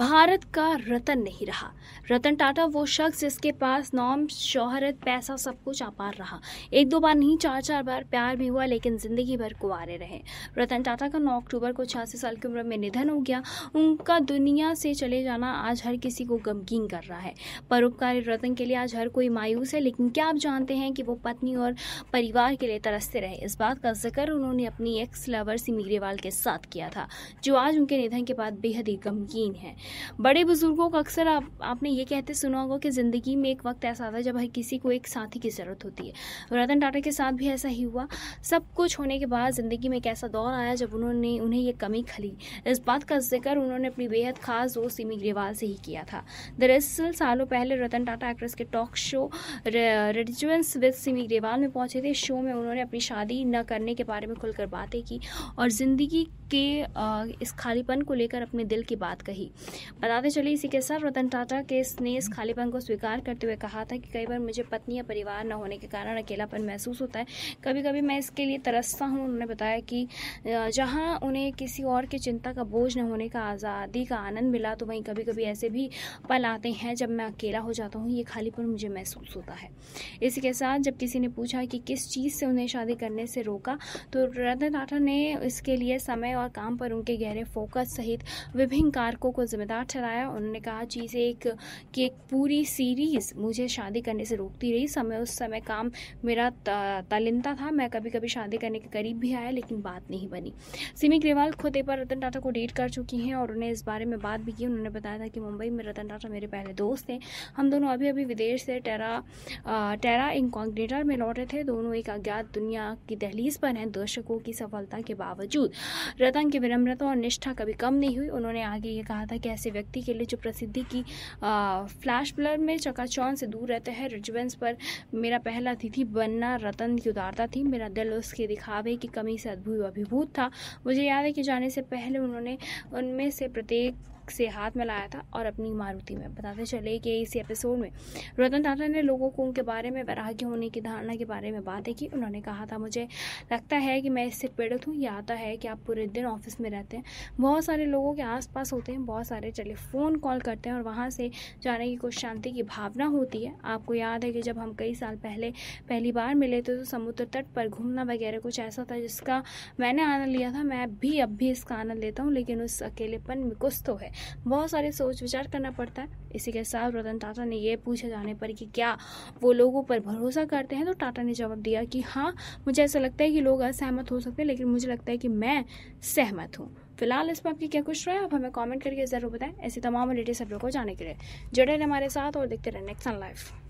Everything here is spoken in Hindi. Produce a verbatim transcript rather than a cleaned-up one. भारत का रतन नहीं रहा। रतन टाटा वो शख्स जिसके पास नाम, शोहरत, पैसा सब कुछ आपार रहा। एक दो बार नहीं, चार चार बार प्यार भी हुआ, लेकिन ज़िंदगी भर कुंवारे रहे। रतन टाटा का नौ अक्टूबर को छियासी साल की उम्र में निधन हो गया। उनका दुनिया से चले जाना आज हर किसी को गमगीन कर रहा है। परोपकारी रतन के लिए आज हर कोई मायूस है, लेकिन क्या आप जानते हैं कि वो पत्नी और परिवार के लिए तरसते रहे। इस बात का जिक्र उन्होंने अपनी एक्स लवर सिमी ग्रेवाल के साथ किया था, जो आज उनके निधन के बाद बेहद ही गमगीन है। बड़े बुजुर्गों को अक्सर आप, आपने ये कहते सुना होगा कि ज़िंदगी में एक वक्त ऐसा आता है जब हर किसी को एक साथी की ज़रूरत होती है। रतन टाटा के साथ भी ऐसा ही हुआ। सब कुछ होने के बाद ज़िंदगी में एक ऐसा दौर आया जब उन्होंने उन्हें ये कमी खली। इस बात का जिक्र उन्होंने अपनी बेहद खास दोस्त सिमी ग्रेवाल से ही किया था। दरअसल सालों पहले रतन टाटा एक्ट्रेस के टॉक शो रेडिचुएंस विद सिमी ग्रेवाल में पहुँचे थे। शो में उन्होंने अपनी शादी न करने के बारे में खुलकर बातें की और ज़िंदगी के इस खालीपन को लेकर अपने दिल की बात कही। बताते चले इसी के साथ रतन टाटा के ने इस खालीपन को स्वीकार करते हुए कहा था कि कई बार मुझे पत्नी या परिवार न होने के कारण अकेलापन महसूस होता है। कभी कभी मैं इसके लिए तरसता हूँ। उन्होंने बताया कि जहाँ उन्हें किसी और की चिंता का बोझ न होने का, आज़ादी का आनंद मिला, तो वहीं कभी कभी ऐसे भी पल आते हैं जब मैं अकेला हो जाता हूँ। ये खालीपन मुझे महसूस होता है। इसी के साथ जब किसी ने पूछा कि किस चीज़ से उन्हें शादी करने से रोका, तो रतन टाटा ने इसके लिए समय और काम पर उनके गहरे फोकस सहित विभिन्न कारकों को जिम्मेदार ठहराया। उन्होंने कहा चीज़ें एक कि एक पूरी सीरीज़ मुझे शादी करने से रोकती रही। समय उस समय काम मेरा तालिंता था। मैं कभी कभी शादी करने के करीब भी आया, लेकिन बात नहीं बनी। सिमी ग्रेवाल खुद एक बार रतन टाटा को डेट कर चुकी हैं और उन्हें इस बारे में बात भी की। उन्होंने बताया था कि मुंबई में रतन टाटा मेरे पहले दोस्त थे। हम दोनों अभी अभी विदेश से टेरा टेरा इंकॉग्निटा में लौटे थे। दोनों एक अज्ञात दुनिया की दहलीज पर हैं। दर्शकों की सफलता के बावजूद रतन की विनम्रता और निष्ठा कभी कम नहीं हुई। उन्होंने आगे ये कहा था कि ऐसे व्यक्ति के लिए जो प्रसिद्धि की आ, फ्लैश ब्लर में चकाचौंध से दूर रहते हैं। रिजवेंस पर मेरा पहला अतिथि बनना रतन की उदारता थी। मेरा दिल उसके दिखावे की कमी से अभिभूत था। मुझे याद है कि जाने से पहले उन्होंने उनमें से प्रत्येक से हाथ मिलाया था और अपनी मारुति में। बताते चले कि इसी एपिसोड में रतन टाटा ने लोगों को उनके बारे में वैराग्य होने की धारणा के बारे में बातें की। उन्होंने कहा था, मुझे लगता है कि मैं इससे पीड़ित हूँ। यह आता है कि आप पूरे दिन ऑफिस में रहते हैं, बहुत सारे लोगों के आसपास होते हैं, बहुत सारे टेलीफोन कॉल करते हैं और वहाँ से जाने की कुछ शांति की भावना होती है। आपको याद है कि जब हम कई साल पहले पहली बार मिले थे तो समुद्र तट पर घूमना वगैरह कुछ ऐसा था जिसका मैंने आनंद लिया था। मैं भी अब भी इसका आनंद लेता हूँ, लेकिन उस अकेलेपन में कुछ तो है, बहुत सारे सोच विचार करना पड़ता है। इसी के साथ रतन टाटा ने यह पूछे जाने पर कि क्या वो लोगों पर भरोसा करते हैं, तो टाटा ने जवाब दिया कि हाँ, मुझे ऐसा लगता है कि लोग असहमत हो सकते हैं, लेकिन मुझे लगता है कि मैं सहमत हूँ। फिलहाल इस पर आपकी क्या कुछ राय है, आप हमें कमेंट करके ज़रूर बताएं। ऐसे तमाम लेटेस्ट अपडेट को जाने के लिए जुड़े रहें हमारे साथ और देखते रहें नेक्स्ट ऑन लाइफ।